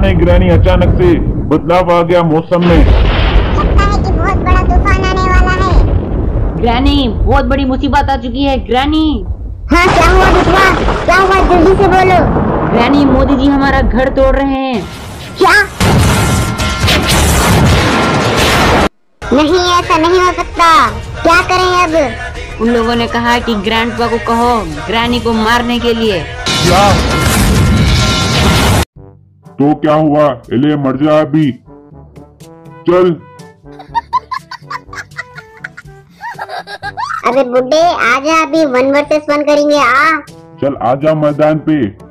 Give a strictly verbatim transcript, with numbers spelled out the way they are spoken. तूफान गिरानी, अचानक से बदलाव आ गया मौसम में। लगता है कि बहुत बड़ा तूफान आने वाला है। ग्रैनी, बहुत बड़ी मुसीबत आ चुकी है ग्रैनी। हाँ, क्या हुआ बिटुआ? क्या हुआ, जल्दी से बोलो। ग्रैनी, मोदी जी हमारा घर तोड़ रहे हैं। क्या? नहीं, ऐसा नहीं हो सकता। क्या करें अब? उन लोगों ने कहा कि ग्रैंडपा को कहो ग्रैनी को मारने के लिए। क्या? तो क्या हुआ? ले मर जा अभी, चल। अरे बुड्ढे, आजा, अभी वन वर्सेस वन करेंगे। आ चल, आजा मैदान पे।